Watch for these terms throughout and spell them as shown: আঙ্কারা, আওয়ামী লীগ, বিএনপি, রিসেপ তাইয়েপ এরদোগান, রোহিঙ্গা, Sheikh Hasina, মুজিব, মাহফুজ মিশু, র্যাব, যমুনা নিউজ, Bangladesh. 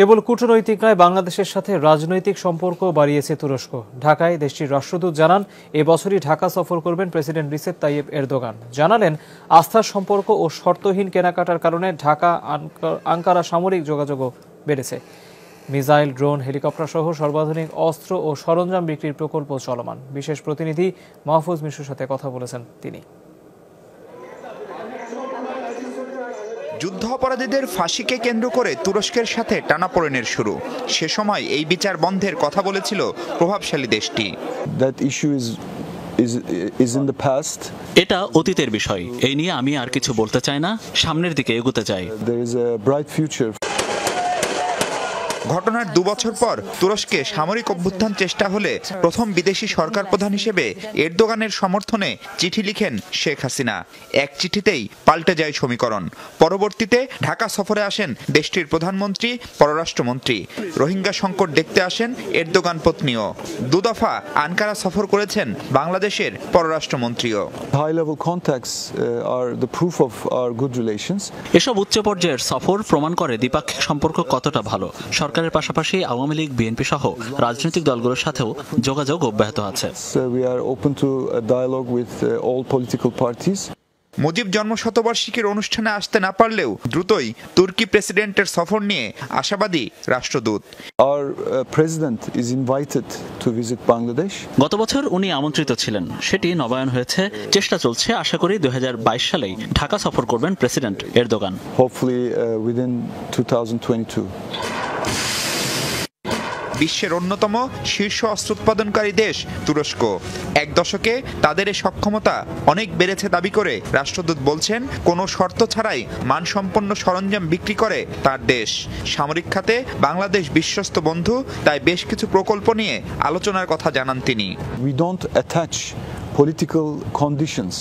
কেবল কূটনৈতিক নয়, বাংলাদেশের সাথে রাজনৈতিক সম্পর্ক বাড়িয়েছে তুরস্ক। ঢাকায় দেশটির রাষ্ট্রদূত জানান, এবছরই ঢাকা সফর করবেন প্রেসিডেন্ট রিসেপ তাইয়েপ এরদোগান। জানালেন, আস্থার সম্পর্ক ও শর্তহীন কেনাকাটার কারণে ঢাকা আঙ্কারা সামরিক যোগাযোগও বেড়েছে। মিসাইল, ড্রোন, হেলিকপ্টার সহ সর্বাধুনিক অস্ত্র ও সরঞ্জাম বিক্রির প্রকল্প চলমান। বিশেষ প্রতিনিধি মাহফুজ মিশুর সাথে কথা বলেছেন তিনি। যুদ্ধাপরাধীদের ফাঁসিকে কেন্দ্র করে তুরস্কের সাথে টানাপোড়েনের শুরু। সে সময় এই বিচার বন্ধের কথা বলেছিল প্রভাবশালী দেশটি। এটা অতীতের বিষয়, এই নিয়ে আমি আর কিছু বলতে চাই না, সামনের দিকে এগোতে চাই। ঘটনার দুবছর পর তুরস্কে সামরিক অভ্যুত্থান চেষ্টা হলে প্রথম বিদেশি সরকার প্রধান হিসেবে এরদোগানের সমর্থনে চিঠি লিখেন শেখ হাসিনা। এক চিঠিতেই পাল্টে যায় সমীকরণ। পরবর্তীতে ঢাকা সফরে আসেন দেশটির প্রধানমন্ত্রী, পররাষ্ট্রমন্ত্রী। রোহিঙ্গা সংকট দেখতে আসেন এরদোগান পত্নীও। দুদফা আনকারা সফর করেছেন বাংলাদেশের পররাষ্ট্রমন্ত্রীও। এসব উচ্চ পর্যায়ের সফর প্রমাণ করে দ্বিপাক্ষিক সম্পর্ক কতটা ভালো। সরকারের পাশাপাশি আওয়ামী লীগ, বিএনপি সহ রাজনৈতিক দলগুলোর সাথেও যোগাযোগ অব্যাহত আছে। মুজিব জন্মশতবার্ষিকীর অনুষ্ঠানে আসতে না পারলেও দ্রুতই তুর্কি প্রেসিডেন্টের সফর নিয়ে আশাবাদী রাষ্ট্রদূত। গত বছর উনি আমন্ত্রিত ছিলেন, সেটি নবায়ন হয়েছে। চেষ্টা চলছে, আশা করি ২০২২ সালেই ঢাকা সফর করবেন প্রেসিডেন্ট এরদোগান। বিশ্বের অন্যতম শীর্ষ অস্ত্র উৎপাদনকারী দেশ তুরস্ক। এক দশকে তাদের এ সক্ষমতা অনেক বেড়েছে দাবি করে রাষ্ট্রদূত বলছেন। কোনো শর্ত ছাড়াই মানসম্পন্ন সরঞ্জাম বিক্রি করে তার দেশ। সামরিক খাতে বাংলাদেশ বিশ্বস্ত বন্ধু, তাই বেশ কিছু প্রকল্প নিয়ে আলোচনার কথা জানান তিনি। We don't attach political conditions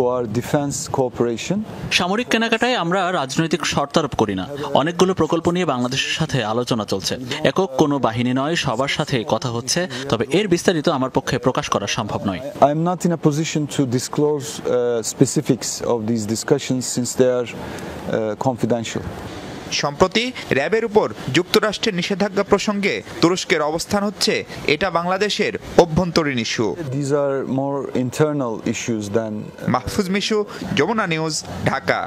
to our defense cooperation. সামরিক কেনাকাটায় আমরা রাজনৈতিক শর্তারোপ করি না। অনেকগুলো প্রকল্প নিয়ে বাংলাদেশের সাথে আলোচনা চলছে। একক কোনো বাহিনী নয়, সবার সাথে কথা হচ্ছে, তবে এর বিস্তারিত আমার পক্ষে প্রকাশ করা সম্ভব নয়। I am not in a position to disclose specifics of these discussions since they are confidential. সম্প্রতি র্যাবের উপর যুক্তরাষ্ট্রের নিষেধাজ্ঞা প্রসঙ্গে তুরস্কের অবস্থান হচ্ছে, এটা বাংলাদেশের অভ্যন্তরীণ ইস্যু। মাহফুজ মিশু, যমুনা নিউজ, ঢাকা।